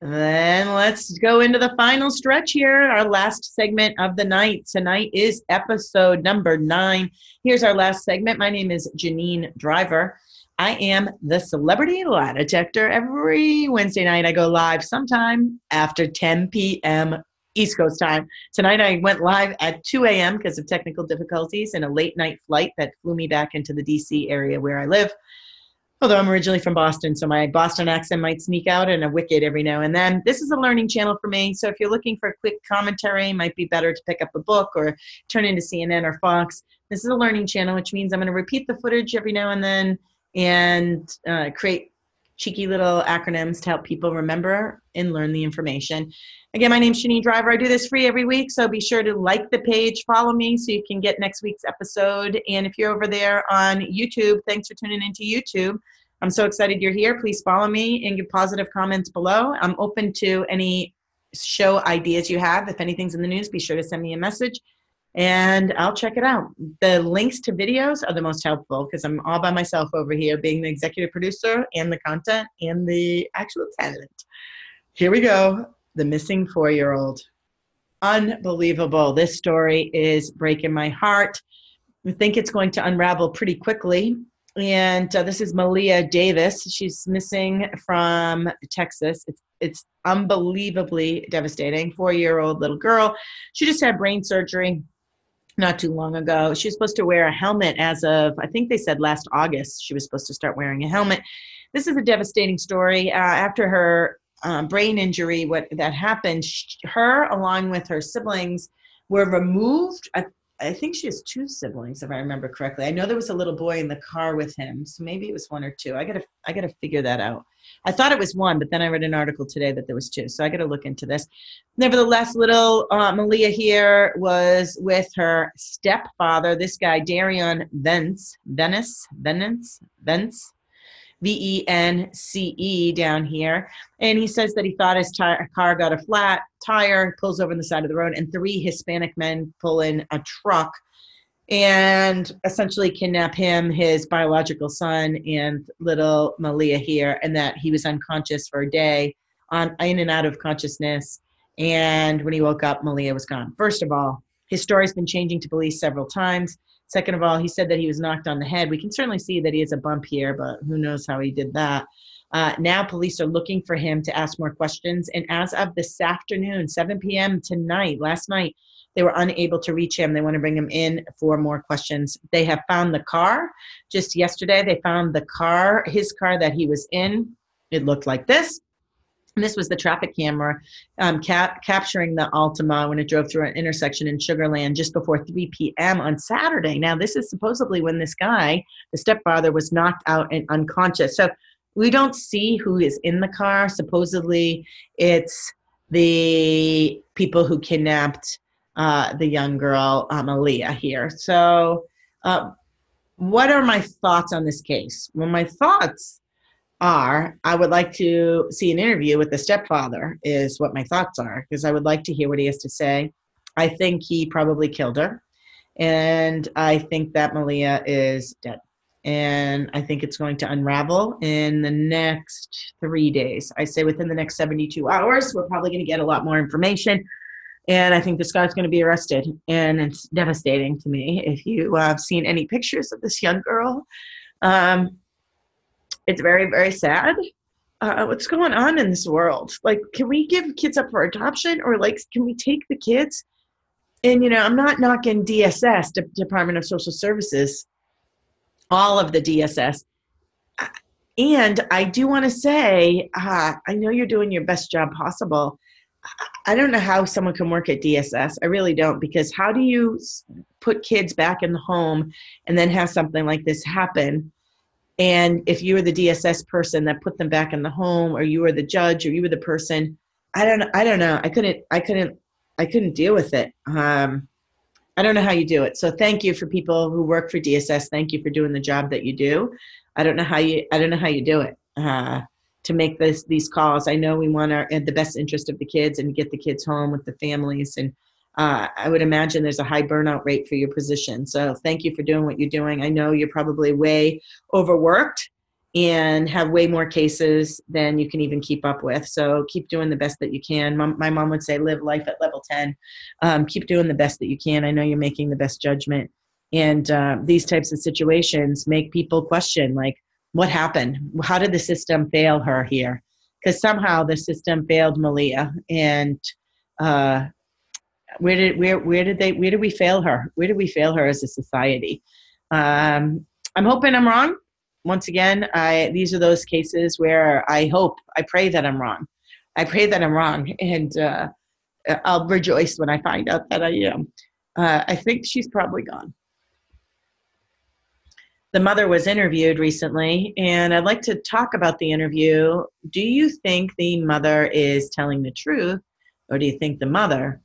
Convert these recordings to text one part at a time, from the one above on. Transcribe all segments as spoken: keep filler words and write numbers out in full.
Then let's go into the final stretch here. Our last segment of the night. Tonight is episode number nine. Here's our last segment. My name is Janine Driver. I am the Celebrity Lie Detector. Every Wednesday night I go live sometime after ten p.m. East Coast time. Tonight I went live at two a.m. because of technical difficulties and a late night flight that flew me back into the D C area where I live. Although I'm originally from Boston, so my Boston accent might sneak out in a wicket every now and then. This is a learning channel for me, so if you're looking for quick commentary, it might be better to pick up a book or turn into C N N or Fox. This is a learning channel, which means I'm going to repeat the footage every now and then and uh, create cheeky little acronyms to help people remember and learn the information. Again, my name's Janine Driver. I do this free every week, so be sure to like the page, follow me so you can get next week's episode. And if you're over there on YouTube, thanks for tuning into YouTube. I'm so excited you're here. Please follow me and give positive comments below. I'm open to any show ideas you have. If anything's in the news, be sure to send me a message and I'll check it out. The links to videos are the most helpful because I'm all by myself over here being the executive producer and the content and the actual talent. Here we go. The missing four-year-old. Unbelievable. This story is breaking my heart. I think it's going to unravel pretty quickly. And uh, this is Maleah Davis. She's missing from Texas. It's, it's unbelievably devastating. Four-year-old little girl. She just had brain surgery not too long ago. She was supposed to wear a helmet as of, I think they said last August, she was supposed to start wearing a helmet. This is a devastating story. Uh, after her Uh, brain injury, what that happened, she, her along with her siblings were removed. I, I think she has two siblings, if I remember correctly. I know there was a little boy in the car with him, so maybe it was one or two. I gotta, I gotta figure that out. I thought it was one, but then I read an article today that there was two, so I gotta look into this. Nevertheless, little uh, Maleah here was with her stepfather, this guy, Darion Vence, Venice, Venice, Vence. V E N C E down here. And he says that he thought his tire, car got a flat tire, pulls over on the side of the road, and three Hispanic men pull in a truck and essentially kidnap him, his biological son, and little Maleah here, and that he was unconscious for a day, on in and out of consciousness. And when he woke up, Maleah was gone. First of all, his story's been changing to police several times. Second of all, he said that he was knocked on the head. We can certainly see that he has a bump here, but who knows how he did that. Uh, now police are looking for him to ask more questions. And as of this afternoon, seven p.m. tonight, last night, they were unable to reach him. They want to bring him in for more questions. They have found the car. Just yesterday, they found the car, his car that he was in. It looked like this. And this was the traffic camera um, cap- capturing the Altima when it drove through an intersection in Sugar Land just before three p.m. on Saturday. Now, this is supposedly when this guy, the stepfather, was knocked out and unconscious. So we don't see who is in the car. Supposedly, it's the people who kidnapped uh, the young girl, Maleah, here. So uh, what are my thoughts on this case? Well, my thoughts are, I would like to see an interview with the stepfather is what my thoughts are, because I would like to hear what he has to say. I think he probably killed her, and I think that Maleah is dead, and I think it's going to unravel in the next three days. I say within the next seventy-two hours, we're probably going to get a lot more information, and I think this guy's going to be arrested, and it's devastating to me. If you have uh, seen any pictures of this young girl, um, it's very, very sad. Uh, what's going on in this world? Like, can we give kids up for adoption, or like, can we take the kids? And, you know, I'm not knocking D S S, De- Department of Social Services, all of the D S S. And I do want to say, uh, I know you're doing your best job possible. I don't know how someone can work at D S S. I really don't, because how do you put kids back in the home and then have something like this happen? And if you were the D S S person that put them back in the home, or you were the judge, or you were the person, I don't, I don't know. I couldn't, I couldn't, I couldn't deal with it. Um, I don't know how you do it. So thank you for people who work for D S S. Thank you for doing the job that you do. I don't know how you, I don't know how you do it uh, to make this these calls. I know we want our the best interest of the kids and get the kids home with the families. And Uh, I would imagine there's a high burnout rate for your position. So thank you for doing what you're doing. I know you're probably way overworked, and have way more cases than you can even keep up with. So keep doing the best that you can. My mom would say, live life at level ten. Um, keep doing the best that you can. I know you're making the best judgment. And uh, these types of situations make people question, like, what happened? How did the system fail her here? Because somehow the system failed Maleah. And uh, where did where where did they where did we fail her? Where did we fail her as a society? Um, I'm hoping I'm wrong. Once again, I these are those cases where I hope, I pray that I'm wrong. I pray that I'm wrong, and uh, I'll rejoice when I find out that I am. Uh, I think she's probably gone. The mother was interviewed recently, and I'd like to talk about the interview. Do you think the mother is telling the truth, or do you think the mother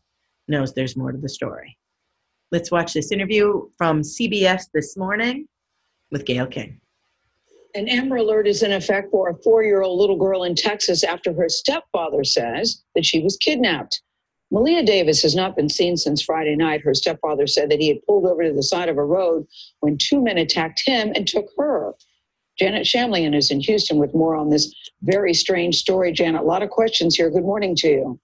knows there's more to the story? Let's watch this interview from C B S This Morning with Gail King. An Amber Alert is in effect for a four-year-old little girl in Texas after her stepfather says that she was kidnapped. Maleah Davis has not been seen since Friday night. Her stepfather said that he had pulled over to the side of a road when two men attacked him and took her. Janet Shamlian is in Houston with more on this very strange story. Janet, a lot of questions here. Good morning to you.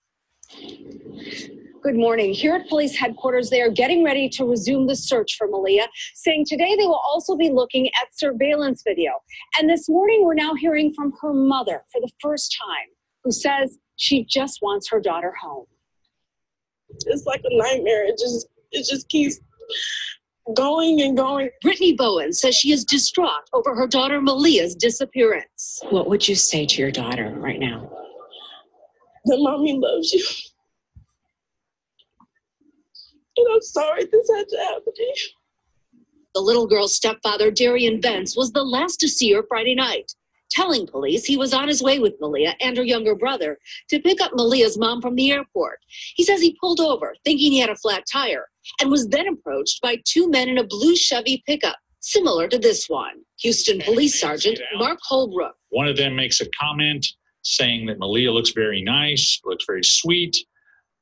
Good morning. Here at police headquarters, they are getting ready to resume the search for Maleah, saying today they will also be looking at surveillance video. And this morning, we're now hearing from her mother for the first time, who says she just wants her daughter home. It's like a nightmare. It just it just keeps going and going. Brittany Bowen says she is distraught over her daughter Maleah's disappearance. What would you say to your daughter right now? That mommy loves you. And I'm sorry this had to happen to you. The little girl's stepfather, Darion Vence, was the last to see her Friday night, telling police he was on his way with Maleah and her younger brother to pick up Maleah's mom from the airport. He says he pulled over, thinking he had a flat tire, and was then approached by two men in a blue Chevy pickup, similar to this one. Houston Police Sergeant Mark Holbrook. One of them makes a comment saying that Maleah looks very nice, looks very sweet.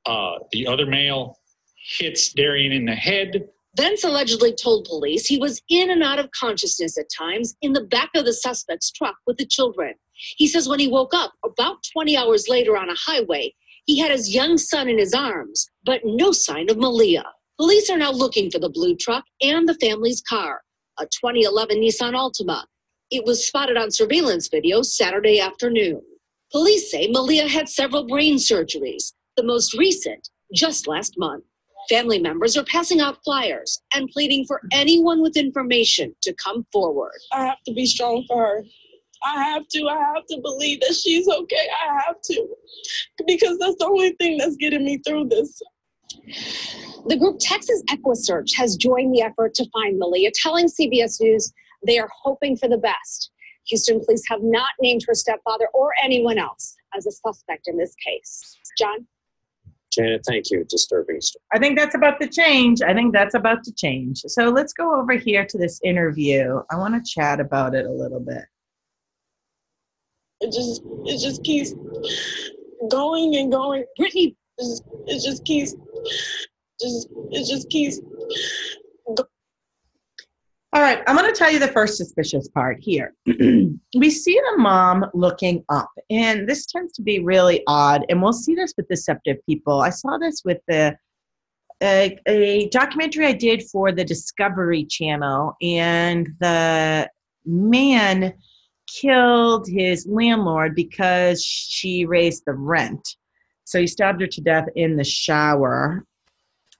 Uh, the other male hits Darion in the head. Vence allegedly told police he was in and out of consciousness at times in the back of the suspect's truck with the children. He says when he woke up about twenty hours later on a highway, he had his young son in his arms, but no sign of Maleah. Police are now looking for the blue truck and the family's car, a twenty eleven Nissan Altima. It was spotted on surveillance video Saturday afternoon. Police say Maleah had several brain surgeries, the most recent just last month. Family members are passing out flyers and pleading for anyone with information to come forward. I have to be strong for her. I have to. I have to believe that she's okay. I have to, because that's the only thing that's getting me through this. The group Texas EquiSearch has joined the effort to find Maleah, telling C B S News they are hoping for the best. Houston police have not named her stepfather or anyone else as a suspect in this case. John? Janet, thank you. Disturbing story. I think that's about to change. I think that's about to change. So let's go over here to this interview. I want to chat about it a little bit. It just, it just keeps going and going. Brittany, it just, it just keeps, just, it just keeps. Go- All right, I'm going to tell you the first suspicious part here. We see the mom looking up, and this tends to be really odd, and we'll see this with deceptive people. I saw this with the a, a documentary I did for the Discovery Channel, and the man killed his landlord because she raised the rent. So he stabbed her to death in the shower.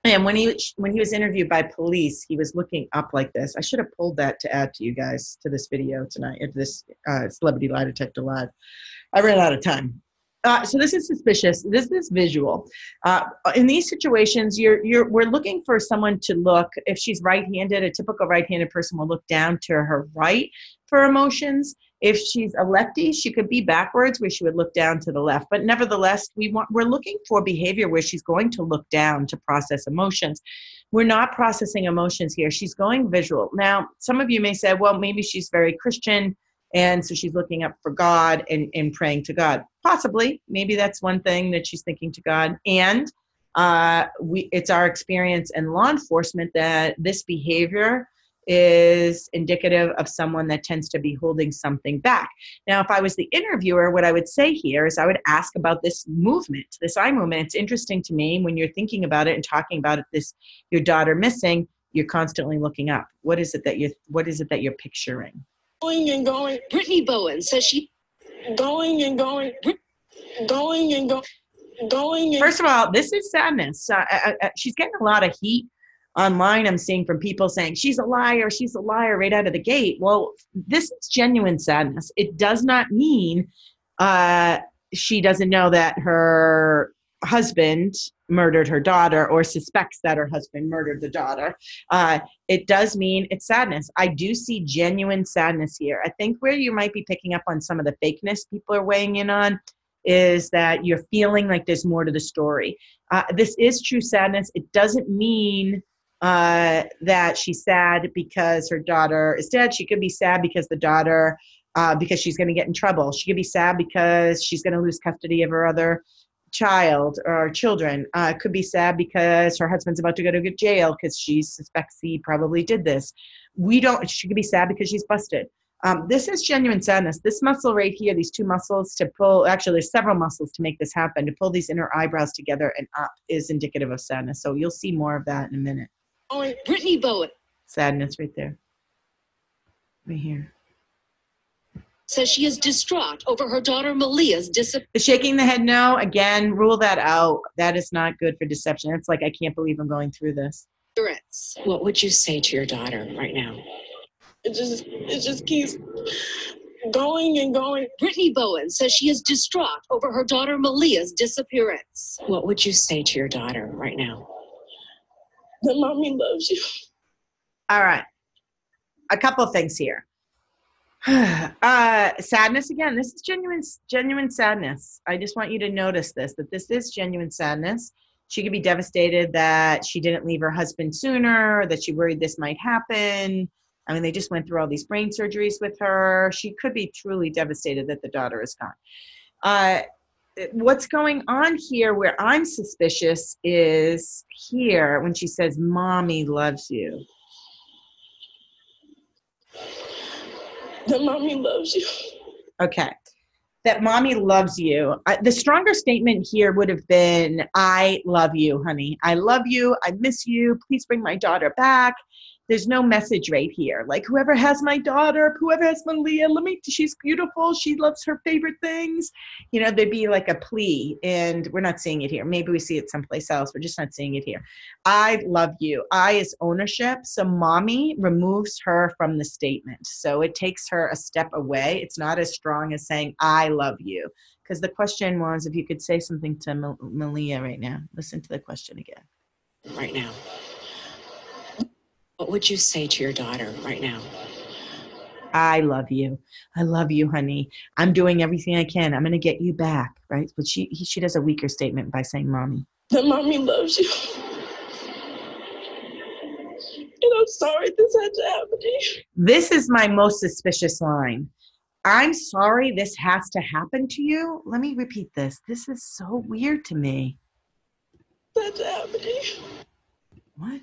And when he when he was interviewed by police, he was looking up like this. I should have pulled that to add to you guys to this video tonight, to this uh, Celebrity Lie Detector Live. I ran out of time. Uh, so this is suspicious. This is visual. Uh, in these situations, you're you're we're looking for someone to look. If she's right-handed, a typical right-handed person will look down to her right for emotions. If she's a lefty, she could be backwards where she would look down to the left. But nevertheless, we want, we're looking for behavior where she's going to look down to process emotions. We're not processing emotions here. She's going visual. Now, some of you may say, well, maybe she's very Christian, and so she's looking up for God and, and praying to God. Possibly. Maybe that's one thing that she's thinking to God. And uh, we, it's our experience in law enforcement that this behavior is indicative of someone that tends to be holding something back. Now, if I was the interviewer, what I would say here is I would ask about this movement, this eye movement. It's interesting to me when you're thinking about it and talking about it, this, your daughter missing, you're constantly looking up. What is it that you're, what is it that you're picturing? Going and going. Brittany Bowen says she going and going, going and going. Going in. First of all, this is sadness. Uh, I, I, she's getting a lot of heat online. I'm seeing from people saying she's a liar, she's a liar right out of the gate. Well, this is genuine sadness. It does not mean uh, she doesn't know that her husband murdered her daughter or suspects that her husband murdered the daughter. Uh, it does mean it's sadness. I do see genuine sadness here. I think where you might be picking up on some of the fakeness people are weighing in on is that you're feeling like there's more to the story. Uh, this is true sadness. It doesn't mean uh, that she's sad because her daughter is dead. She could be sad because the daughter, uh, because she's going to get in trouble. She could be sad because she's going to lose custody of her other child or children. Uh, could be sad because her husband's about to go to jail because she suspects he probably did this. We don't. She could be sad because she's busted. Um, this is genuine sadness. This muscle right here, these two muscles to pull, actually there's several muscles to make this happen, to pull these inner eyebrows together and up is indicative of sadness. So you'll see more of that in a minute. Oh, Brittany Bowen. Sadness right there. Right here. Says she is distraught over her daughter Maleah's disappearance. Shaking the head no. Again, rule that out. That is not good for deception. It's like, I can't believe I'm going through this. What would you say to your daughter right now? It just, it just keeps going and going. Brittany Bowen says she is distraught over her daughter Maleah's disappearance. What would you say to your daughter right now? That mommy loves you. All right. A couple things here. uh, sadness again. This is genuine, genuine sadness. I just want you to notice this, that this is genuine sadness. She could be devastated that she didn't leave her husband sooner, that she worried this might happen. I mean, they just went through all these brain surgeries with her. She could be truly devastated that the daughter is gone. Uh, what's going on here where I'm suspicious is here when she says, mommy loves you. That mommy loves you. Okay. That mommy loves you. Uh, the stronger statement here would have been, I love you, honey. I love you. I miss you. Please bring my daughter back. There's no message right here. Like whoever has my daughter, whoever has Maleah, let me, she's beautiful. She loves her favorite things. You know, there'd be like a plea and we're not seeing it here. Maybe we see it someplace else. We're just not seeing it here. I love you. I is ownership. So mommy removes her from the statement. So it takes her a step away. It's not as strong as saying, I love you. Because the question was, if you could say something to Mal- Maleah right now, listen to the question again. Right now. What would you say to your daughter right now? I love you. I love you, honey. I'm doing everything I can. I'm going to get you back, right? But she he, she does a weaker statement by saying mommy. That mommy loves you. And I'm sorry this had to happen to you. This is my most suspicious line. I'm sorry this has to happen to you. Let me repeat this. This is so weird to me. That's happening. What?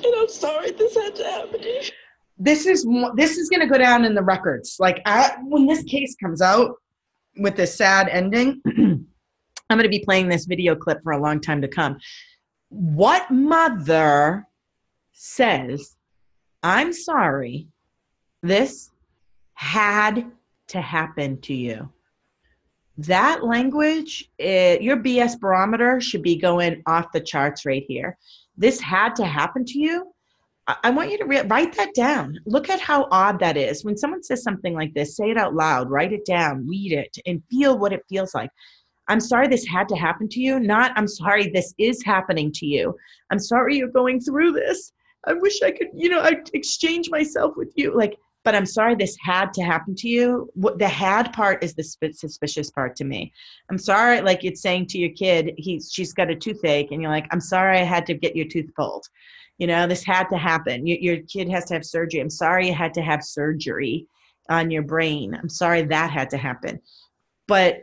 And I'm sorry this had to happen to you. This is, this is going to go down in the records. Like, I, when this case comes out with this sad ending, I'm going to be playing this video clip for a long time to come. What mother says, I'm sorry this had to happen to you? That language, it, your B S barometer should be going off the charts right here. This had to happen to you. I want you to re- write that down. Look at how odd that is. When someone says something like this, say it out loud, write it down, read it, and feel what it feels like. I'm sorry this had to happen to you. Not, I'm sorry this is happening to you. I'm sorry you're going through this. I wish I could, you know, I'd exchange myself with you. Like, but I'm sorry this had to happen to you. What, the had part is the suspicious part to me. I'm sorry, like it's saying to your kid, he's, she's got a toothache, and you're like, I'm sorry I had to get your tooth pulled. You know, this had to happen. Your, your kid has to have surgery. I'm sorry you had to have surgery on your brain. I'm sorry that had to happen. But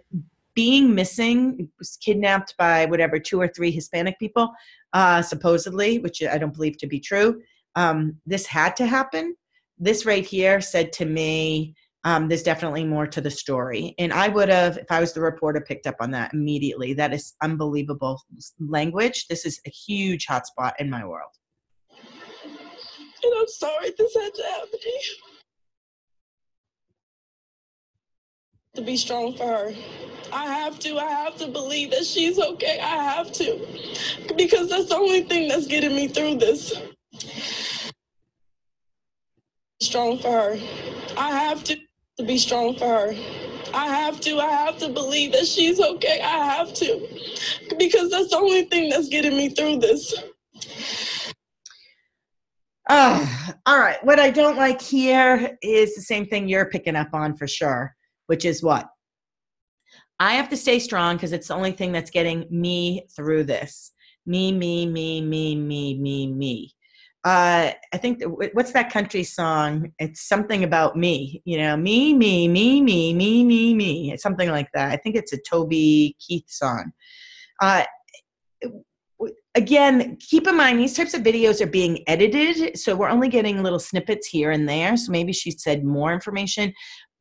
being missing, was kidnapped by whatever, two or three Hispanic people, uh, supposedly, which I don't believe to be true. Um, this had to happen. This right here said to me, um, there's definitely more to the story. And I would have, if I was the reporter, picked up on that immediately. That is unbelievable language. This is a huge hotspot in my world. And I'm sorry this had to happen to you. To be strong for her. I have to, I have to believe that she's okay. I have to, because that's the only thing that's getting me through this. Strong for her. I have to, to be strong for her. I have to, I have to believe that she's okay. I have to, because that's the only thing that's getting me through this. Uh, all right. What I don't like here is the same thing you're picking up on for sure, which is what? I have to stay strong because it's the only thing that's getting me through this. Me, me, me, me, me, me, me. Uh, I think, th- what's that country song? It's something about me, you know, me, me, me, me, me, me, me. It's something like that. I think it's a Toby Keith song. Uh, again, keep in mind, these types of videos are being edited. So we're only getting little snippets here and there. So maybe she said more information.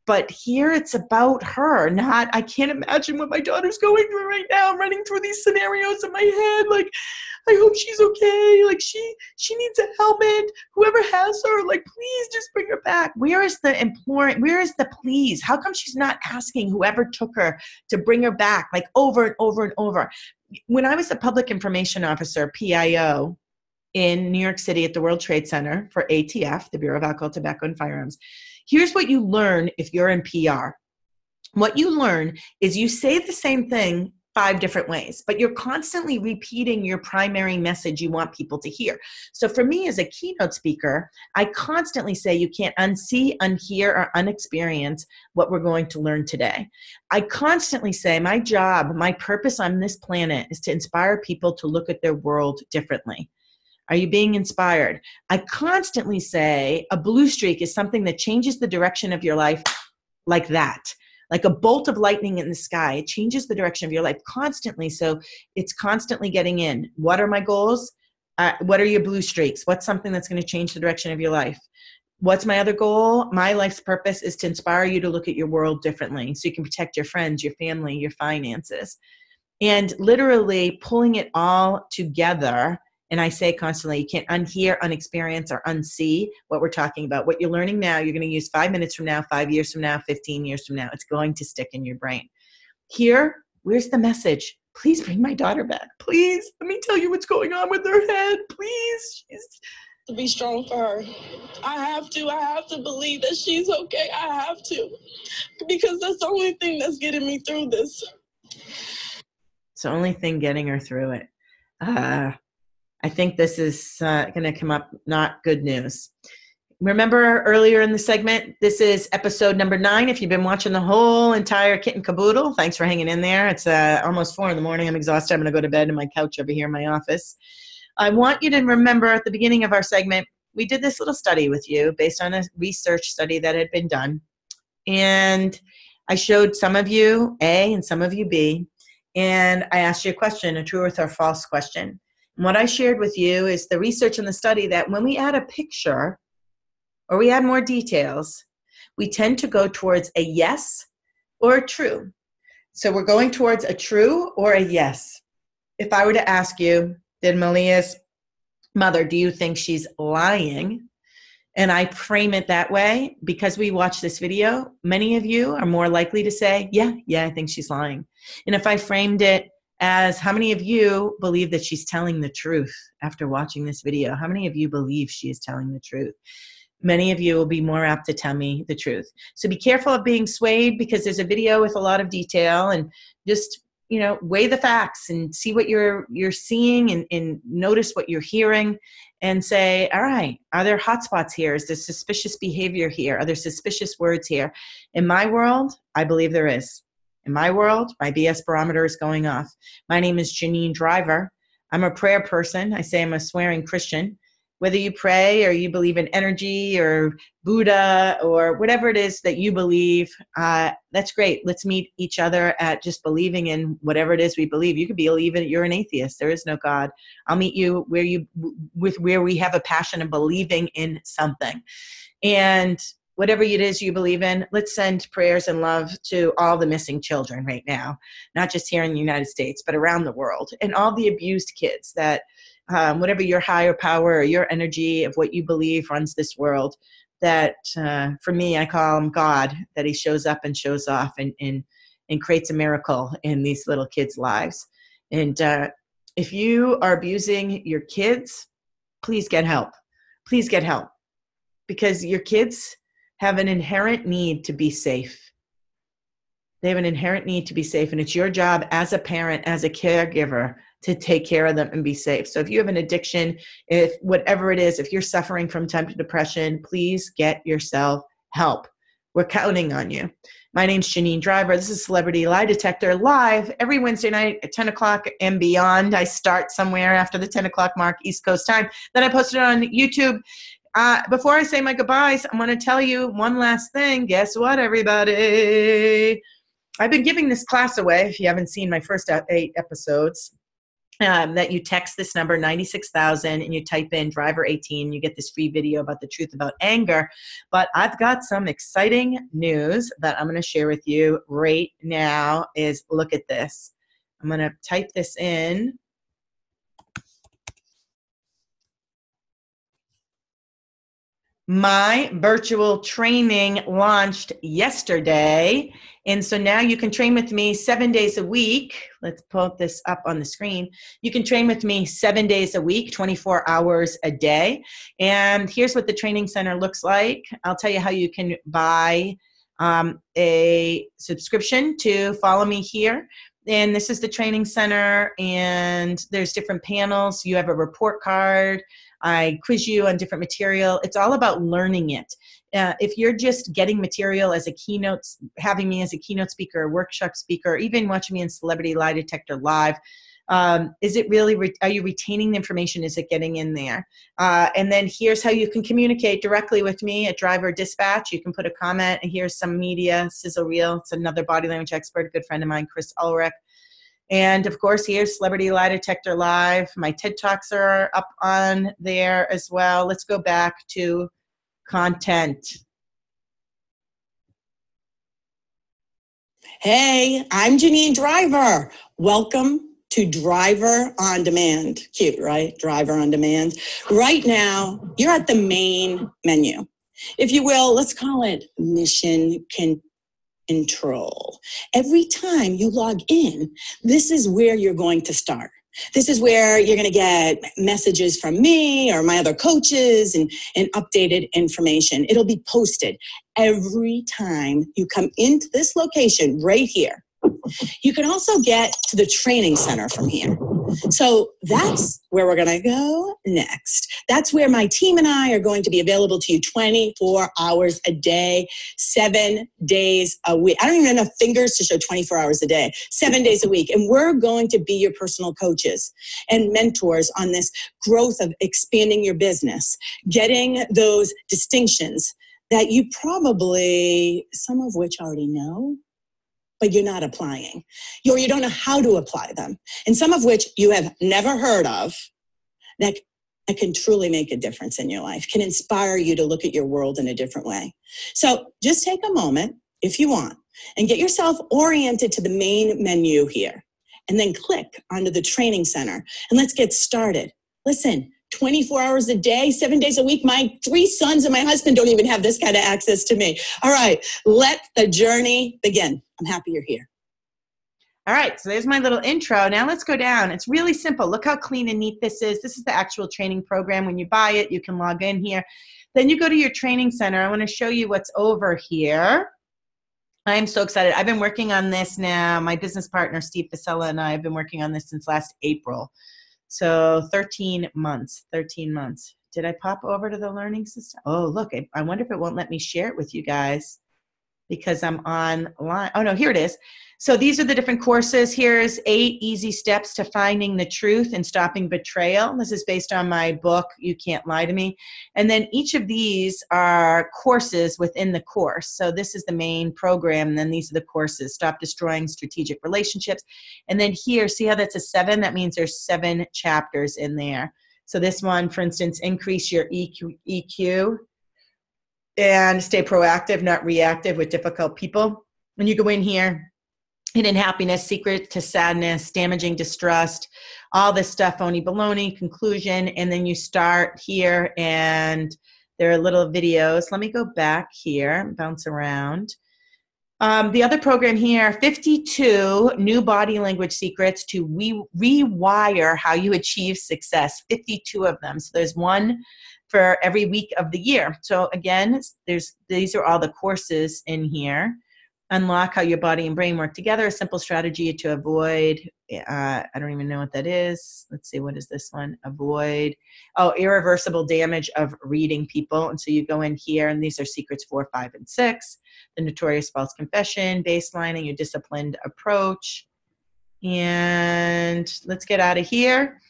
But here it's about her, not, I can't imagine what my daughter's going through right now. I'm running through these scenarios in my head. Like, I hope she's okay. Like, she she needs a helmet. Whoever has her, like, please just bring her back. Where is the imploring? Where is the please? How come she's not asking whoever took her to bring her back, like, over and over and over? When I was a public information officer, P I O, in New York City at the World Trade Center for A T F, the Bureau of Alcohol, Tobacco, and Firearms, here's what you learn if you're in P R. What you learn is you say the same thing five different ways, but you're constantly repeating your primary message you want people to hear. So for me as a keynote speaker, I constantly say you can't unsee, unhear, or unexperience what we're going to learn today. I constantly say my job, my purpose on this planet is to inspire people to look at their world differently. Are you being inspired? I constantly say a blue streak is something that changes the direction of your life like that, like a bolt of lightning in the sky. It changes the direction of your life constantly. So it's constantly getting in. What are my goals? Uh, what are your blue streaks? What's something that's going to change the direction of your life? What's my other goal? My life's purpose is to inspire you to look at your world differently so you can protect your friends, your family, your finances. And literally pulling it all together. And I say constantly, you can't unhear, unexperience, or unsee what we're talking about. What you're learning now, you're going to use five minutes from now, five years from now, fifteen years from now. It's going to stick in your brain. Here, where's the message? Please bring my daughter back. Please, let me tell you what's going on with her head. Please. She's... To be strong for her. I have to. I have to believe that she's okay. I have to. Because that's the only thing that's getting me through this. It's the only thing getting her through it. Uh I think this is uh, going to come up not good news. Remember earlier in the segment, this is episode number nine. If you've been watching the whole entire kit and caboodle, thanks for hanging in there. It's uh, almost four in the morning. I'm exhausted. I'm going to go to bed on my couch over here in my office. I want you to remember at the beginning of our segment, we did this little study with you based on a research study that had been done. And I showed some of you A and some of you B. And I asked you a question, a true or false question. What I shared with you is the research and the study that when we add a picture or we add more details, we tend to go towards a yes or a true. So we're going towards a true or a yes. If I were to ask you, did Maleah's mother, do you think she's lying? And I frame it that way because we watch this video, many of you are more likely to say, yeah, yeah, I think she's lying. And if I framed it as how many of you believe that she's telling the truth after watching this video? How many of you believe she is telling the truth? Many of you will be more apt to tell me the truth. So be careful of being swayed because there's a video with a lot of detail and just, you know, weigh the facts and see what you're you're seeing and, and notice what you're hearing and say, all right, are there hot spots here? Is there suspicious behavior here? Are there suspicious words here? In my world, I believe there is. In my world, my B S barometer is going off. My name is Janine Driver. I'm a prayer person. I say I'm a swearing Christian, whether you pray or you believe in energy or Buddha or whatever it is that you believe, uh, that's great. Let's meet each other at just believing in whatever it is we believe. You could believe in, you're an atheist. There is no God. I'll meet you where you, with where we have a passion of believing in something. And whatever it is you believe in, let's send prayers and love to all the missing children right now, not just here in the United States, but around the world, and all the abused kids that um, whatever your higher power or your energy of what you believe runs this world, that uh, for me, I call him God, that he shows up and shows off and, and, and creates a miracle in these little kids' lives. And uh, if you are abusing your kids, please get help. Please get help, because your kids have an inherent need to be safe. They have an inherent need to be safe. And it's your job as a parent, as a caregiver, to take care of them and be safe. So if you have an addiction, if whatever it is, if you're suffering from type of depression, please get yourself help. We're counting on you. My name's Janine Driver. This is Celebrity Lie Detector Live every Wednesday night at ten o'clock and beyond. I start somewhere after the ten o'clock mark East Coast time. Then I post it on YouTube. Uh, before I say my goodbyes, I'm going to tell you one last thing. Guess what, everybody? I've been giving this class away, if you haven't seen my first eight episodes, um, that you text this number, ninety-six thousand, and you type in Driver eighteen. You get this free video about the truth about anger. But I've got some exciting news that I'm going to share with you right now. Is look at this. I'm going to type this in. My virtual training launched yesterday, and so now you can train with me seven days a week. Let's put this up on the screen. You can train with me seven days a week, twenty-four hours a day, and here's what the training center looks like. I'll tell you how you can buy um, a subscription to Follow Me Here. And this is the training center, and there's different panels. You have a report card. I quiz you on different material. It's all about learning it. Uh, if you're just getting material as a keynote, having me as a keynote speaker, a workshop speaker, or even watching me in Celebrity Lie Detector Live, um, is it really, re- are you retaining the information? Is it getting in there? Uh, and then here's how you can communicate directly with me at Driver Dispatch. You can put a comment, and here's some media, sizzle reel. It's another body language expert, a good friend of mine, Chris Ulrich. And of course, here's Celebrity Lie Detector Live. My TED Talks are up on there as well. Let's go back to content. Hey, I'm Janine Driver. Welcome to Driver On Demand. Cute, right? Driver On Demand. Right now, you're at the main menu. If you will, let's call it Mission Control. Every time you log in, this is where you're going to start. This is where you're going to get messages from me or my other coaches and, and updated information. It'll be posted every time you come into this location right here. You can also get to the training center from here. So that's where we're going to go next. That's where my team and I are going to be available to you twenty-four hours a day, seven days a week. I don't even have enough fingers to show twenty-four hours a day, seven days a week. And we're going to be your personal coaches and mentors on this growth of expanding your business, getting those distinctions that you probably, some of which already know, but you're not applying, or you don't know how to apply them, and some of which you have never heard of, that, that can truly make a difference in your life, can inspire you to look at your world in a different way. So just take a moment, if you want, and get yourself oriented to the main menu here, and then click onto the training center, and let's get started. Listen, twenty-four hours a day, seven days a week. My three sons and my husband don't even have this kind of access to me. All right, let the journey begin. I'm happy you're here. All right, so there's my little intro. Now let's go down. It's really simple. Look how clean and neat this is. This is the actual training program. When you buy it, you can log in here. Then you go to your training center. I want to show you what's over here. I'm so excited. I've been working on this now. My business partner, Steve Facella, and I have been working on this since last April. So thirteen months, thirteen months. Did I pop over to the learning system? Oh, look, I, I wonder if it won't let me share it with you guys, because I'm online. Oh no, here it is. So these are the different courses. Here's eight easy steps to finding the truth and stopping betrayal. This is based on my book, You Can't Lie to Me. And then each of these are courses within the course. So this is the main program. And then these are the courses, Stop Destroying Strategic Relationships. And then here, see how that's a seven? That means there's seven chapters in there. So this one, for instance, increase your E Q, E Q and stay proactive, not reactive with difficult people. When you go in here, hidden happiness, secret to sadness, damaging distrust, all this stuff, phony baloney, conclusion, and then you start here and there are little videos. Let me go back here, bounce around. Um, the other program here, fifty-two new body language secrets to re rewire how you achieve success, fifty-two of them. So there's one for every week of the year. So again, there's these are all the courses in here. Unlock how your body and brain work together, a simple strategy to avoid, uh, I don't even know what that is. Let's see, what is this one? Avoid, oh, irreversible damage of reading people. And so you go in here, and these are secrets four, five, and six, the notorious false confession, baselining, your disciplined approach. And let's get out of here.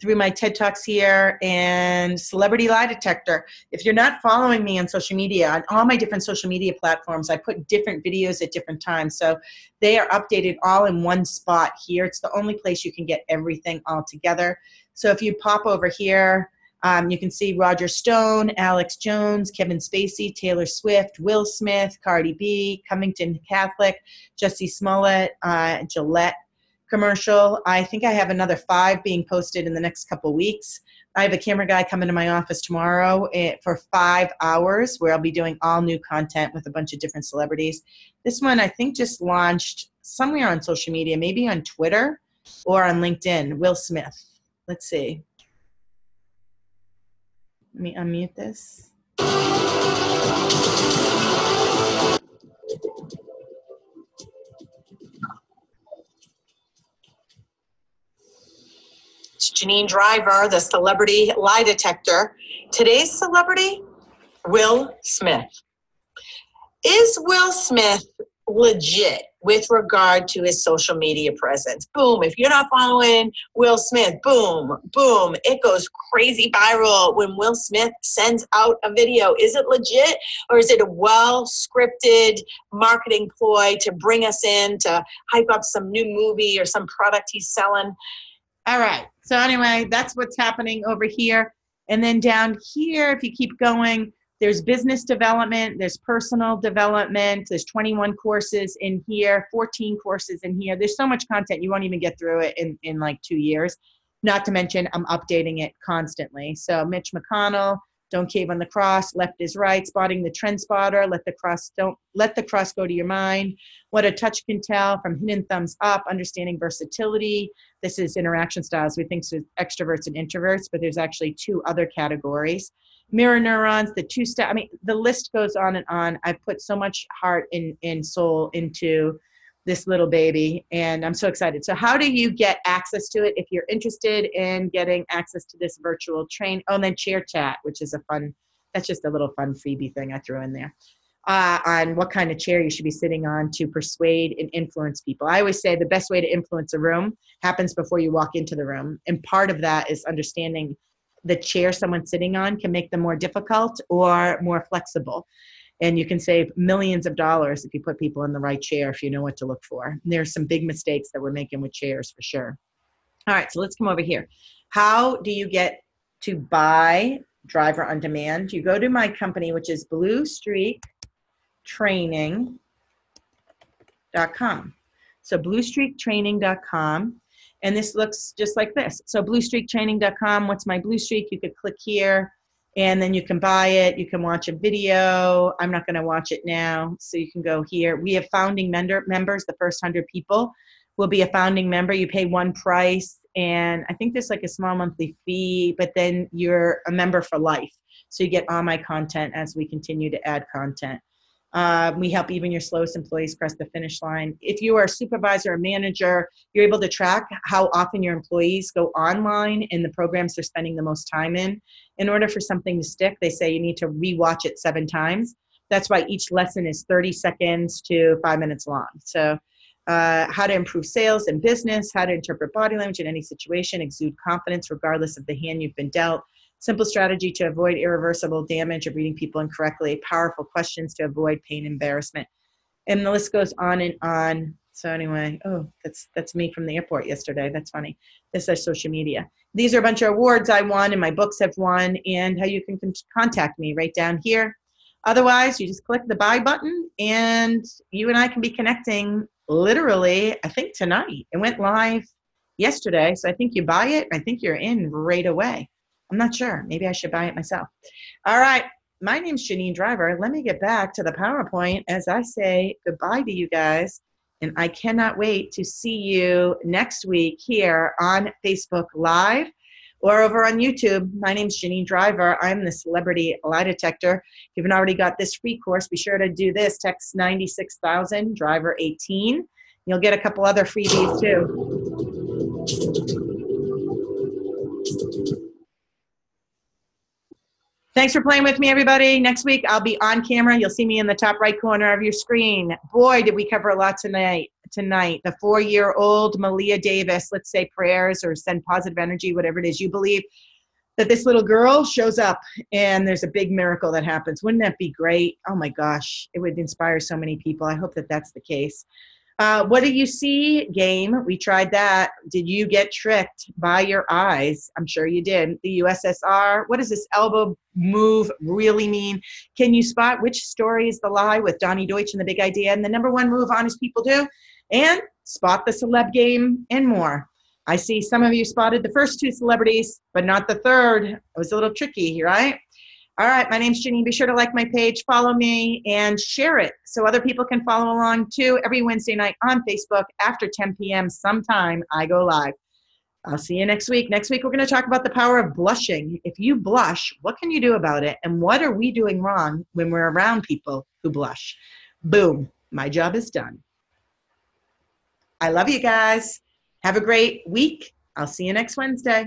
Through my TED Talks here and Celebrity Lie Detector. If you're not following me on social media, on all my different social media platforms, I put different videos at different times. So they are updated all in one spot here. It's the only place you can get everything all together. So if you pop over here, um, you can see Roger Stone, Alex Jones, Kevin Spacey, Taylor Swift, Will Smith, Cardi B, Covington Catholic, Jesse Smollett, uh, Gillette commercial. I think I have another five being posted in the next couple weeks. I have a camera guy coming to my office tomorrow for five hours where I'll be doing all new content with a bunch of different celebrities. This one I think just launched somewhere on social media, maybe on Twitter or on LinkedIn. Will Smith. Let's see. Let me unmute this. Janine Driver, the Celebrity Lie Detector. Today's celebrity, Will Smith. Is Will Smith legit with regard to his social media presence? Boom, if you're not following Will Smith, boom, boom, it goes crazy viral when Will Smith sends out a video. Is it legit, or is it a well-scripted marketing ploy to bring us in, to hype up some new movie or some product he's selling? All right, so anyway, that's what's happening over here. And then down here, if you keep going, there's business development, there's personal development, there's twenty-one courses in here, fourteen courses in here. There's so much content, you won't even get through it in, in like two years. Not to mention, I'm updating it constantly. So Mitch McConnell, don't cave on the cross, left is right, spotting the trend spotter, let the cross don't let the cross go to your mind, what a touch can tell, from hidden thumbs up, understanding versatility. This is interaction styles. We think so, extroverts and introverts, but there's actually two other categories. Mirror neurons, the two step, I mean, the list goes on and on. I put so much heart and, and soul into this little baby, and I'm so excited. So how do you get access to it if you're interested in getting access to this virtual train? Oh, and then Chair Chat, which is a fun, that's just a little fun freebie thing I threw in there, uh, on what kind of chair you should be sitting on to persuade and influence people. I always say the best way to influence a room happens before you walk into the room, and part of that is understanding the chair someone's sitting on can make them more difficult or more flexible. And you can save millions of dollars if you put people in the right chair, if you know what to look for. There's some big mistakes that we're making with chairs for sure. All right, so let's come over here. How do you get to buy Driver on Demand? You go to my company, which is Blue Streak Training dot com. So Blue Streak Training dot com. And this looks just like this. So Blue Streak Training dot com, what's my Blue Streak? You could click here. And then you can buy it. You can watch a video. I'm not going to watch it now. So you can go here. We have founding member members. The first one hundred people will be a founding member. You pay one price. And I think there's like a small monthly fee, but then you're a member for life. So you get all my content as we continue to add content. Uh, we help even your slowest employees cross the finish line. If you are a supervisor or manager, you're able to track how often your employees go online and the programs they're spending the most time in. In order for something to stick, they say you need to rewatch it seven times. That's why each lesson is thirty seconds to five minutes long. So uh, how to improve sales and business, how to interpret body language in any situation, exude confidence regardless of the hand you've been dealt, simple strategy to avoid irreversible damage of reading people incorrectly, powerful questions to avoid pain, embarrassment. And the list goes on and on. So anyway, oh, that's that's me from the airport yesterday. That's funny. This is social media. These are a bunch of awards I won and my books have won, and how you can contact me right down here. Otherwise, you just click the buy button and you and I can be connecting literally, I think, tonight. It went live yesterday, so I think you buy it. I think you're in right away. I'm not sure. Maybe I should buy it myself. All right. My name's Janine Driver. Let me get back to the PowerPoint as I say goodbye to you guys. And I cannot wait to see you next week here on Facebook Live or over on YouTube. My name's Janine Driver. I'm the Celebrity Lie Detector. If you haven't already got this free course, be sure to do this. Text ninety-six thousand, Driver eighteen. You'll get a couple other freebies too. Thanks for playing with me, everybody. Next week, I'll be on camera. You'll see me in the top right corner of your screen. Boy, did we cover a lot tonight. Tonight, the four-year-old Maleah Davis, let's say prayers or send positive energy, whatever it is you believe, that this little girl shows up and there's a big miracle that happens. Wouldn't that be great? Oh, my gosh. It would inspire so many people. I hope that that's the case. Uh, what do you see game? We tried that. Did you get tricked by your eyes? I'm sure you did. The U S S R. What does this elbow move really mean? Can you spot which story is the lie with Donnie Deutsch and the big idea? And the number one move honest people do. And spot the celeb game and more. I see some of you spotted the first two celebrities, but not the third. It was a little tricky, right? All right, my name's Janine. Be sure to like my page, follow me, and share it so other people can follow along too. Every Wednesday night on Facebook after ten p m sometime, I go live. I'll see you next week. Next week, we're going to talk about the power of blushing. If you blush, what can you do about it? And what are we doing wrong when we're around people who blush? Boom, my job is done. I love you guys. Have a great week. I'll see you next Wednesday.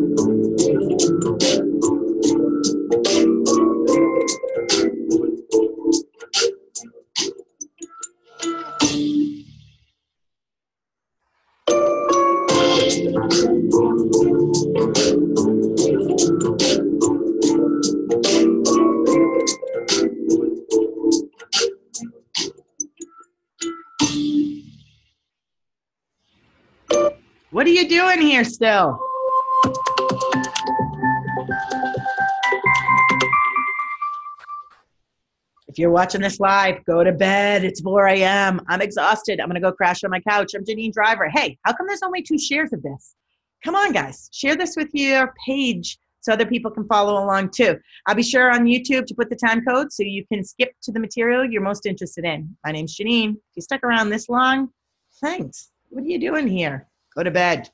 What are you doing here still? If you're watching this live, go to bed. It's four a m I'm exhausted. I'm going to go crash on my couch. I'm Janine Driver. Hey, how come there's only two shares of this? Come on, guys. Share this with your page so other people can follow along too. I'll be sure on YouTube to put the time code so you can skip to the material you're most interested in. My name's Janine. If you stuck around this long, thanks. What are you doing here? Go to bed.